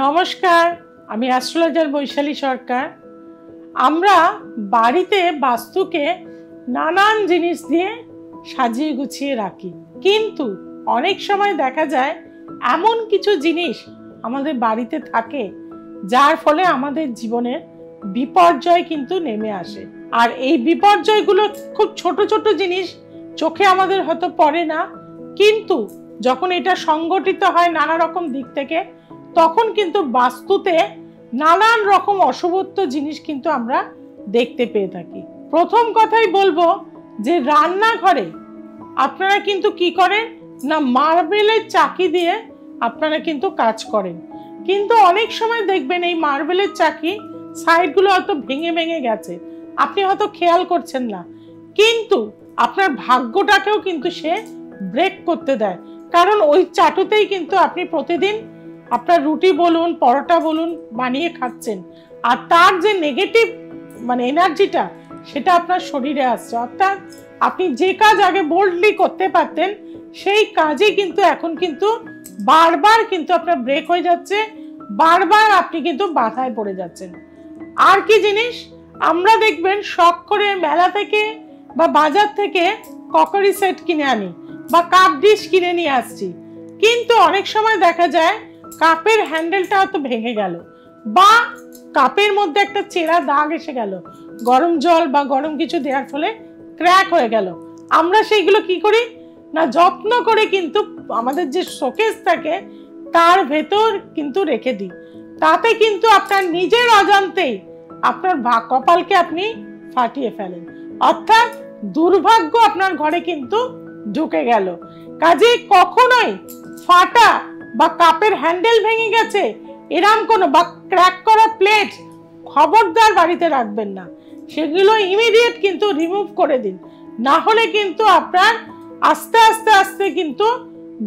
नमस्कार आमी एस्ट्रोलॉजर बैशाली सरकार। आमरा बाड़ीते वास्तुके नानान जिनिस दिए साजिए गुछिए राखी, किन्तु अनेक समय देखा जाए एमन किछु जिनिस आमादेर बाड़ीते थाके जार फले आमादेर जीवनेर विपर्जय किन्तु नेमे आसे। आर एई विपर्जयगुलो खूब छोटो छोटो जिनिस, चोखे आमादेर हयतो पड़े ना, किन्तु जखन एटा संगठित हय नाना रकम दिक थेके तखन किन्तु वास्तुते नानान रकम अशुभत्व जिनिस किन्तु आमरा देखते पेये थाकि। प्रथम कथाई बोलबो जे रान्नाघरे आपनारा किन्तु कि करेन ना, मार्बलेर चाकी दिये आपनारा किन्तु काज करेन, किन्तु अनेक समय देखबेन एई मार्बलेर चाकी साइडगुलो हयतो भेंगे भेंगे गेछे, आपनि हयतो खेयाल करछेन ना, किन्तु आपनार भाग्यटाकेओ किन्तु से ब्रेक करते देय, कारण ओई चाटुतेई किन्तु आपनि प्रतिदिन আপনার রুটি বলুন পরোটা বলুন বানিয়ে খাচ্ছেন, আর তার যে নেগেটিভ মানে এনার্জিটা সেটা আপনার শরীরে আসছে। অর্থাৎ আপনি যে কাজ আগে বোল্ডলি করতে পারতেন সেই কাজই কিন্তু এখন কিন্তু বারবার কিন্তু আপনার ব্রেক হয়ে যাচ্ছে, বারবার আপনি কিন্তু বাধায় পড়ে যাচ্ছেন। আর কি জিনিস আমরা দেখবেন শখ করে মেলা থেকে বা বাজার থেকে ককারি সেট কিনে আনি বা কাপ ডিশ কিনে নিয়ে আসছি, কিন্তু অনেক সময় দেখা যায় কাপের হ্যান্ডেলটা তো ভেঙে গেল বা কাপের মধ্যে একটা চেরা দাগ এসে গেল, গরম জল বা গরম কিছু দেওয়ার ফলে ক্র্যাক হয়ে গেল। আমরা সেইগুলো কি করি না, যত্ন করে কিন্তু আমাদের যে শোকেস থাকে তার ভেতর কিন্তু রেখে দিই, তাতে কিন্তু আপনার নিজের অজান্তেই আপনার কপালকে আপনি ফাটিয়ে ফেলেন, অর্থাৎ দুর্ভাগ্য আপনার ঘরে কিন্তু ঢুকে গেল। কাজে কখনোই ফাটা বা কাপের হ্যান্ডেল ভেঙে গেছে এরকম কোনো বা ক্র্যাক করা প্লেট খবরদার বাড়িতে রাখবেন না, সেগুলো ইমিডিয়েট কিন্তু রিমুভ করে দিন, না হলে কিন্তু আপনার আস্তে আস্তে আস্তে কিন্তু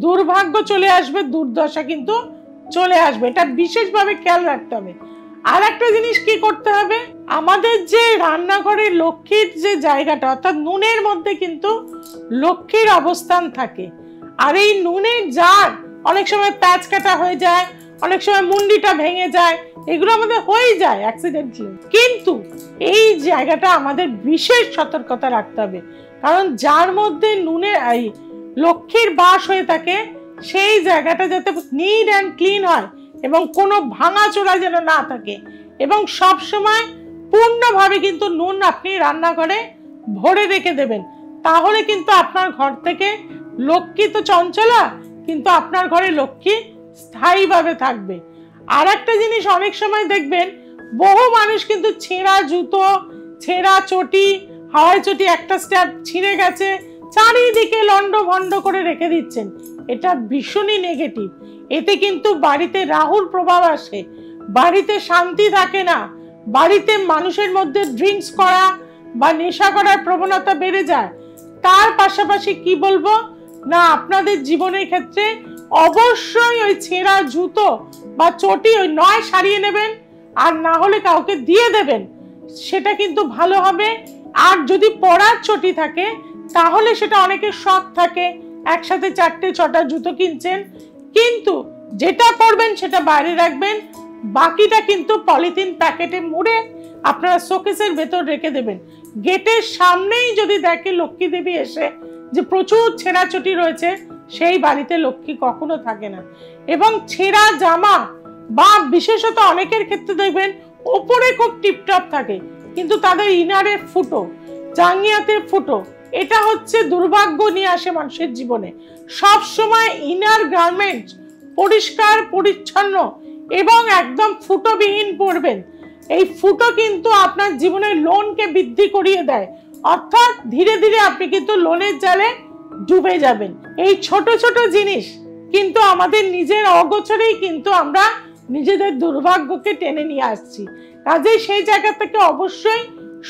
দুর্ভাগ্য চলে আসবে, দুর্দশা কিন্তু চলে আসবে। এটা বিশেষভাবে খেয়াল রাখতে হবে। আর একটা জিনিস কি করতে হবে, আমাদের যে রান্নাঘরের লক্ষ্মীর যে জায়গাটা অর্থাৎ নুনের মধ্যে কিন্তু লক্ষ্মীর অবস্থান থাকে, আর এই নুনের জার অনেক সময় প্যাচ কাটা হয়ে যায়, অনেক সময় মুন্ডিটা ভেঙে যায়, এগুলো আমাদের হয়ে যায় অ্যাক্সিডেন্টলি, কিন্তু এই জায়গাটা আমাদের বিশেষ সতর্কতা রাখতে হবে, কারণ যার মধ্যে নুনের এই লক্ষ্মীর বাস হয়ে থাকে সেই জায়গাটা যাতে নিট অ্যান্ড ক্লিন হয় এবং কোনো ভাঙাচোরা যেন না থাকে, এবং সবসময় পূর্ণভাবে কিন্তু নুন আপনি রান্নাঘরে ভরে রেখে দেবেন, তাহলে কিন্তু আপনার ঘর থেকে লক্ষ্মী তো চঞ্চলা কিন্তু আপনার ঘরে লক্ষ্মী স্থায়ীভাবে থাকবে। আর একটা জিনিস অনেক সময় দেখবেন বহু মানুষ কিন্তু ছেঁড়া জুতো, ছেঁড়া চটি, হাওয়াই চটি একটা স্ট্যাপ ছিঁড়ে গেছে চারিদিকে লণ্ডভণ্ড করে রেখে দিচ্ছেন, এটা ভীষণই নেগেটিভ, এতে কিন্তু বাড়িতে রাহুর প্রভাব আসে, বাড়িতে শান্তি থাকে না, বাড়িতে মানুষের মধ্যে ড্রিঙ্কস করা বা নেশা করার প্রবণতা বেড়ে যায়। তার পাশাপাশি কি বলবো না, আপনাদের জীবনের ক্ষেত্রে অবশ্যই ওই ছেঁড়া জুতো বা চটি ওই নয় সারিয়ে নেবেন, আর না হলে কাউকে দিয়ে দেবেন, সেটা কিন্তু ভালো হবে। আর যদি পরার চটি থাকে তাহলে সেটা অনেকের শখ থাকে, একসাথে 4-6টা জুতো কিনছেন, কিন্তু যেটা পরবেন সেটা বাইরে রাখবেন, বাকিটা কিন্তু পলিথিন প্যাকেটে মুড়ে আপনারা শোকেসের ভেতর রেখে দেবেন। গেটের সামনেই যদি দেখে লক্ষ্মী দেবী এসে যে প্রচুর ছেঁড়া চটি রয়েছে, সেই বাড়িতে লক্ষ্মী কখনো থাকে না। এবং ছেঁড়া জামা বা বিশেষত অনেকের ক্ষেত্রে দেখবেন ওপরে খুব টিপটপ থাকে কিন্তু তাদের ইনারে ফুটো, জাঙ্গিয়াতে ফুটো, এটা হচ্ছে দুর্ভাগ্য নিয়ে আসে মানুষের জীবনে। সব সময় ইনার গার্মেন্টস পরিষ্কার পরিচ্ছন্ন এবং একদম ফুটোবিহীন পরবেন, এই ফুটো কিন্তু আপনার জীবনের লোনকে বৃদ্ধি করিয়ে দেয়, অর্থাৎ ধীরে ধীরে আপনি কিন্তু লোনের জালে ডুবে যাবেন। এই ছোট ছোট জিনিস কিন্তু আমাদের নিজের অগোচরেই কিন্তু আমরা নিজেদের দুর্ভাগ্যকে টেনে নিয়ে আসছি, কাজেই সেই জায়গা থেকে অবশ্যই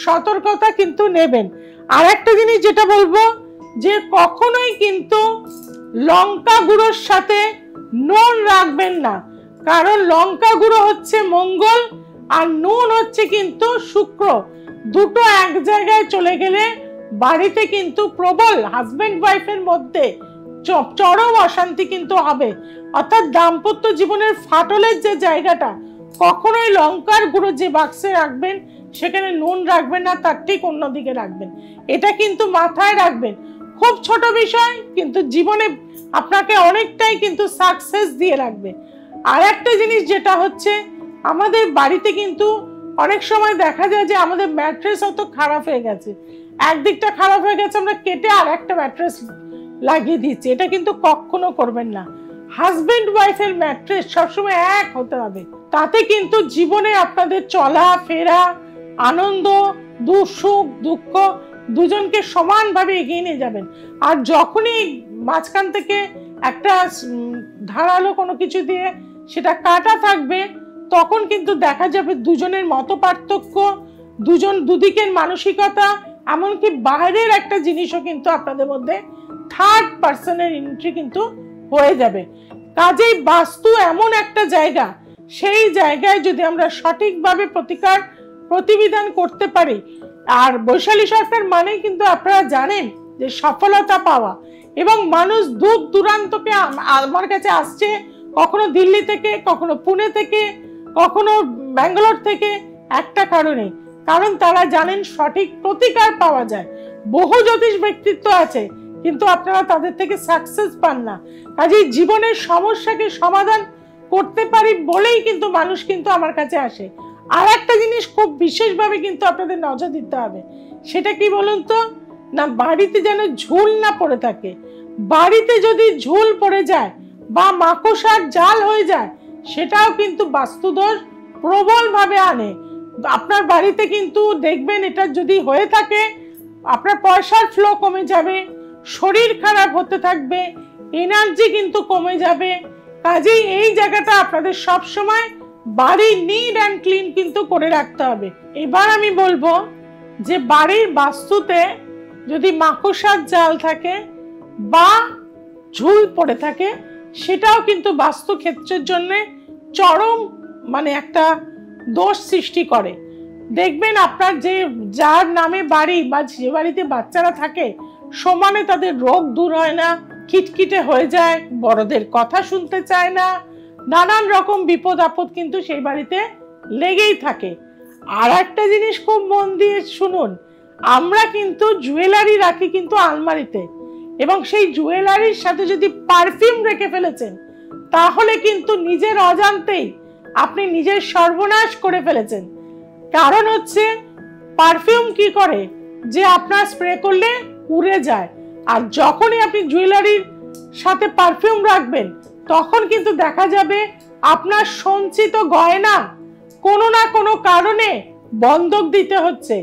সতর্কতা কিন্তু নেবেন। আর একটা জিনিস যেটা বলবো যে কখনোই কিন্তু লঙ্কা গুঁড়োর সাথে নুন রাখবেন না, কারণ লঙ্কা গুঁড়ো হচ্ছে মঙ্গল আর নুন হচ্ছে কিন্তু শুক্র, দুটো এক জায়গায় চলে গেলে বাড়িতে কিন্তু প্রবল হাজব্যান্ড ওয়াইফের মধ্যে চরম অশান্তি কিন্তু হবে। অর্থাৎ দাম্পত্য জীবনের ফাটলের যে জায়গাটা, কখনোই লঙ্কার গুঁড়ো যে বাক্সে রাখবেন সেখানে নুন রাখবেন না, তার ঠিক অন্যদিকে রাখবেন, এটা কিন্তু মাথায় রাখবেন। খুব ছোট বিষয় কিন্তু জীবনে আপনাকে অনেকটাই কিন্তু সাকসেস দিয়ে রাখবে। আর একটা জিনিস যেটা হচ্ছে, আমাদের বাড়িতে কিন্তু অনেক সময় দেখা যায় যে আমাদের ম্যাট্রেস অত খারাপ হয়ে গেছে, একদিকটা খারাপ হয়ে গেছে, আমরা কেটে আর একটা ম্যাট্রেস লাগিয়ে দিচ্ছি, এটা কিন্তু কখনো করবেন না। হাজব্যান্ড ওয়াইফের ম্যাট্রেস সবসময় এক হতে হবে, তাতে কিন্তু জীবনে আপনাদের চলা ফেরা, আনন্দ, সুখ দুঃখ দুজনকে সমানভাবে এগিয়ে নিয়ে যাবেন। আর যখনই মাঝখান থেকে একটা ধারালো কোনো কিছু দিয়ে সেটা কাটা থাকবে, তখন কিন্তু দেখা যাবে দুজনের মত পার্থক্য, দুজন দুদিকের মানসিকতা, এমনকি বাইরের একটা জিনিসও কিন্তু আপনাদের মধ্যে থার্ড পার্সনের এন্ট্রি কিন্তু হয়ে যাবে। কাজেই বাস্তু এমন একটা জায়গা, সেই জায়গায় যদি আমরা সঠিকভাবে প্রতিকার প্রতিবিধান করতে পারি। আর বৈশালী সরকার মানেই কিন্তু আপনারা জানেন যে সফলতা পাওয়া, এবং মানুষ দূর দূরান্তকে আমার কাছে আসছে, কখনো দিল্লি থেকে, কখনো পুনে থেকে, কখনো ব্যাঙ্গালোর থেকে, একটা কারণে, কারণ তারা জানেন সঠিক প্রতিকার পাওয়া যায়। বহু জ্যোতিষ ব্যক্তিত্ব আছে কিন্তু আপনারা তাদের থেকে সাকসেস পান না। কাজেই জীবনের সমস্যাকে সমাধান করতে পারি বলেই কিন্তু মানুষ কিন্তু আমার কাছে আসে। আর একটা জিনিস খুব বিশেষভাবে কিন্তু আপনাদের নজর দিতে হবে, সেটা কি বলুন তো, না বাড়িতে যেন ঝুল না পড়ে থাকে। বাড়িতে যদি ঝুল পড়ে যায় বা মাকড়সার জাল হয়ে যায়, সেটাও কিন্তু বাস্তুদোষ প্রবলভাবে আনে। আপনার বাড়িতে কিন্তু দেখবেন এটা যদি হয়ে থাকে, আপনার পয়সার ফ্লো কমে যাবে, শরীর খারাপ হতে থাকবে, এনার্জি কিন্তু কমে যাবে। কাজেই এই জায়গাটা আপনাদের সবসময় বাড়ির নিট অ্যান্ড ক্লিন কিন্তু করে রাখতে হবে। এবার আমি বলবো যে বাড়ির বাস্তুতে যদি মাকড়সার জাল থাকে বা ঝুল পড়ে থাকে, সেটাও কিন্তু বাস্তুক্ষেত্রের জন্যে চরম মানে একটা দোষ সৃষ্টি করে। দেখবেন আপনার যে যার নামে বাড়ি বা যে বাড়িতে বাচ্চারা থাকে, সমানে তাদের রোগ দূর হয় না, খিটখিটে হয়ে যায়, বড়দের কথা শুনতে চায় না, নানান রকম বিপদ আপদ কিন্তু সেই বাড়িতে লেগেই থাকে। আর একটা জিনিস খুব মন দিয়ে শুনুন, আমরা কিন্তু জুয়েলারি রাখি কিন্তু আলমারিতে, এবং সেই জুয়েলারির সাথে যদি পারফিউম রেখে ফেলেছেন, তাহলে কিন্তু নিজের অজান্তেই আপনি নিজের সর্বনাশ করে ফেলেছেন। কারণ হচ্ছে পারফিউম কি করে, যে আপনার স্প্রে করলে উড়ে যায়, আর যখনই আপনি জুয়েলারির সাথে পারফিউম রাখবেন, তখন কিন্তু দেখা যাবে আপনার সঞ্চিত গয়না কোনো না কোনো কারণে বন্ধক দিতে হচ্ছে,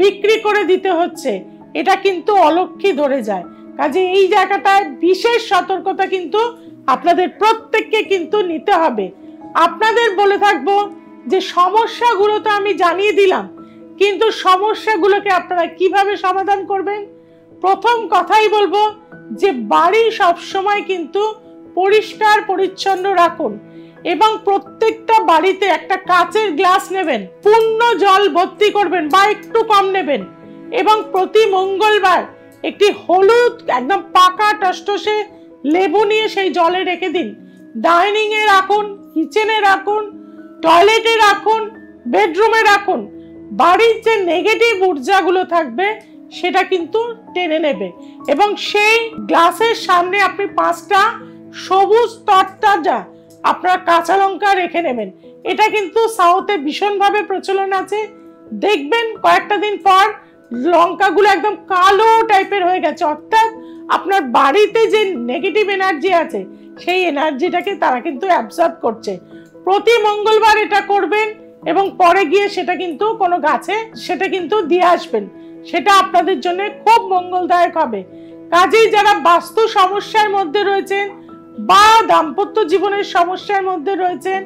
বিক্রি করে দিতে হচ্ছে, এটা কিন্তু অলক্ষী ধরে যায়। কাজে এই জায়গাটায় বিশেষ সতর্কতা কিন্তু আপনাদের প্রত্যেককে কিন্তু নিতে হবে। আপনাদের বলে থাকবো যে সমস্যাগুলো তো আমি জানিয়ে দিলাম, কিন্তু সমস্যাগুলোকে আপনারা কিভাবে সমাধান করবেন। প্রথম কথাই বলবো যে বাড়ি সবসময় কিন্তু পরিষ্কার পরিচ্ছন্ন রাখুন, এবং প্রত্যেকটা বাড়িতে একটা কাচের গ্লাস নেবেন, পূর্ণ জল ভর্তি করবেন বা একটু কম নেবেন, এবং প্রতি মঙ্গলবার একটি হলুদ একদম পাকা টসটসে লেবু নিয়ে সেই জলে রেখে দিন। ডাইনিংয়ে রাখুন, কিচেনে রাখুন, টয়লেটে রাখুন, বেডরুমে রাখুন। বাড়ির যে নেগেটিভ ঊর্জাগুলো থাকবে সেটা কিন্তু টেনে নেবে, এবং সেই গ্লাসের সামনে আপনি 5টা সবুজ তরতাজা আপনার কাঁচা লঙ্কা রেখে নেবেন। এটা কিন্তু সাউথে ভীষণভাবে প্রচলন আছে, দেখবেন কয়েকটা দিন পর লঙ্কাগুলো একদম কালো টাইপের হয়ে গেছে, অর্থাৎ আপনার বাড়িতে যে নেগেটিভ এনার্জি আছে সেই এনার্জিটাকে তারা কিন্তু অ্যাবজর্ব করছে। প্রতি মঙ্গলবার এটা করবেন, এবং পরে গিয়ে সেটা কিন্তু কোনো গাছে সেটা কিন্তু দিয়ে আসবেন, সেটা আপনাদের জন্য খুব মঙ্গলদায়ক হবে। কাজেই যারা বাস্তু সমস্যার মধ্যে রয়েছেন বা দাম্পত্য জীবনের সমস্যার মধ্যে রয়েছেন,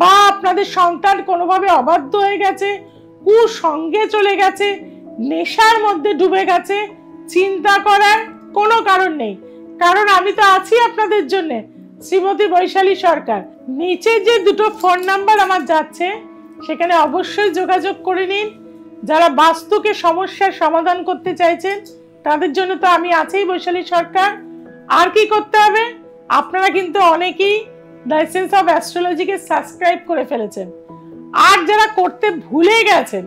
বা আপনাদের সন্তান কোনোভাবে অবাধ্য হয়ে গেছে, কুসঙ্গে চলে গেছে, নেশার মধ্যে ডুবে গেছে, চিন্তা করার কোনো কারণ নেই, কারণ আমি তো আছি আপনাদের জন্য, শ্রীমতী বৈশালী সরকার। নিচে যে 2টো ফোন নাম্বার আমার যাচ্ছে, সেখানে অবশ্যই যোগাযোগ করে নিন। যারা বাস্তুকে সমস্যার সমাধান করতে চাইছেন তাদের জন্য তো আমি আছি বৈশালী সরকার। আর কি করতে হবে? আপনারা কিন্তু অনেকেই লাইসেন্স অফ অ্যাস্ট্রোলজিকে সাবস্ক্রাইব করে ফেলেছেন, আর যারা করতে ভুলে গেছেন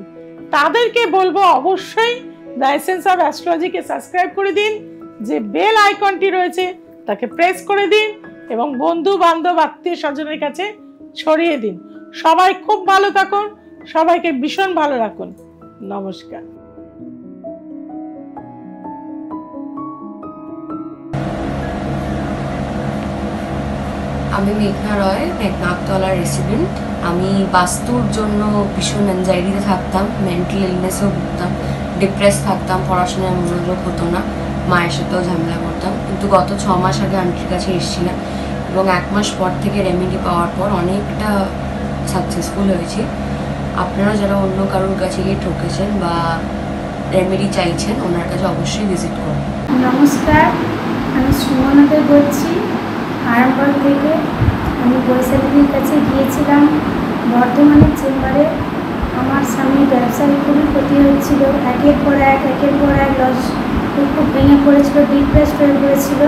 তাদেরকে বলবো অবশ্যই লাইসেন্স অফ অ্যাস্ট্রোলজিকে সাবস্ক্রাইব করে দিন, যে বেল আইকনটি রয়েছে তাকে প্রেস করে দিন এবং বন্ধু বান্ধব আত্মীয় স্বজনের কাছে ছড়িয়ে দিন। সবাই খুব ভালো থাকুন, সবাইকে ভীষণ ভালো রাখুন। নমস্কার। আমি মেঘনা রয়, মেঘনাতলার রেসিডেন্ট। আমি বাস্তুর জন্য ভীষণ অ্যাংজাইটিতে থাকতাম, মেন্টাল ইলনেসও ভুগতাম, ডিপ্রেস থাকতাম, পড়াশোনায় মনোযোগ হতো না, মায়ের সাথেও ঝামেলা করতাম। কিন্তু গত 6 মাস আগে আন্টির কাছে এসেছিলাম এবং 1 মাস পর থেকে রেমেডি পাওয়ার পর অনেকটা সাকসেসফুল হয়েছি। আপনারা যারা অন্য কারোর কাছে গিয়ে ঠকেছেন বা রেমেডি চাইছেন, ওনার কাছে অবশ্যই ভিজিট করুন। নমস্কার, আমি সুমনাতে বলছি। আরামবাগ থেকে আমি বৈশালীর কাছে গিয়েছিলাম বর্ধমানের চেম্বারে। আমার স্বামীর ব্যবসায় খুবই ক্ষতি হয়েছিল, একের পর এক লস, খুব ভেঙে পড়েছিল, ডিপ্রেসড হয়ে পড়েছিল।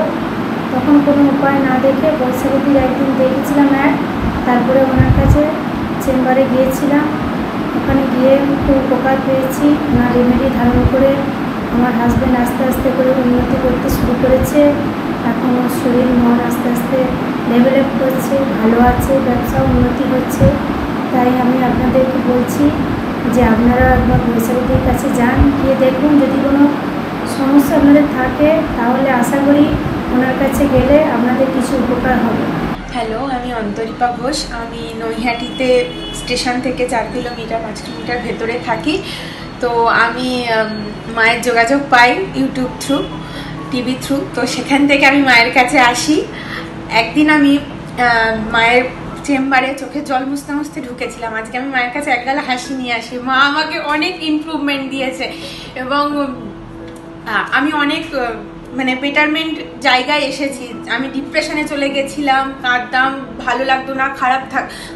তখন কোনো উপায় না দেখে বৈশালীর একদিন দেখেছিলাম অ্যাড, তারপরে ওনার কাছে চেম্বারে গিয়েছিলাম। ওখানে গিয়ে খুব উপকার পেয়েছি। ওনার রেমেডি ধারণ করে আমার হাজব্যান্ড আস্তে আস্তে করে উন্নতি করতে শুরু করেছে। এখন শরীর মন আস্তে আস্তে ডেভেলপ করছে, ভালো আছে, ব্যবসা উন্নতি হচ্ছে। তাই আমি আপনাদেরকে বলছি যে আপনারা একবার বৈশালীদের কাছে যান, গিয়ে দেখুন। যদি কোনো সমস্যা আপনাদের থাকে তাহলে আশা করি ওনার কাছে গেলে আপনাদের কিছু উপকার হবে। হ্যালো, আমি অন্তরিপা ঘোষ। আমি নৈহাটিতে স্টেশন থেকে 4 কিলোমিটার 5 কিলোমিটার ভেতরে থাকি। তো আমি মায়ের যোগাযোগ পাই ইউটিউব থ্রু, টিভি থ্রু। তো সেখান থেকে আমি মায়ের কাছে আসি। একদিন আমি মায়ের চেম্বারে চোখের জল মুছতে মুছতে ঢুকেছিলাম। আজকে আমি মায়ের কাছে একগাল হাসি নিয়ে আসি। মা আমাকে অনেক ইমপ্রুভমেন্ট দিয়েছে এবং আমি অনেক মানে বেটারমেন্ট জায়গায় এসেছি। আমি ডিপ্রেশনে চলে গেছিলাম, কাঁদতাম, ভালো লাগতো না,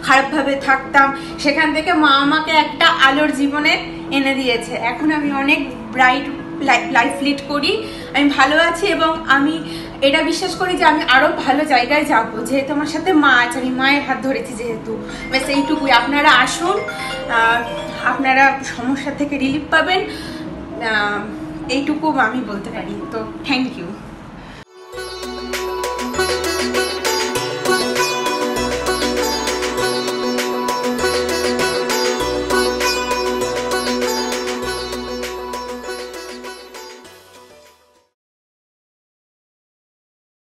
খারাপভাবে থাকতাম। সেখান থেকে মা আমাকে একটা আলোর জীবনে এনে দিয়েছে। এখন আমি অনেক ব্রাইট লাইফ লিড করি, আমি ভালো আছি এবং আমি এটা বিশ্বাস করি যে আমি আরও ভালো জায়গায় যাব। যেহেতু আমার সাথে মা আছে, আমি মায়ের হাত ধরেছি, যেহেতু ব্যাস এইটুকুই। আপনারা আসুন, আপনারা সমস্যা থেকে রিলিফ পাবেন, এইটুকু আমি বলতে পারি। তো থ্যাংক ইউ।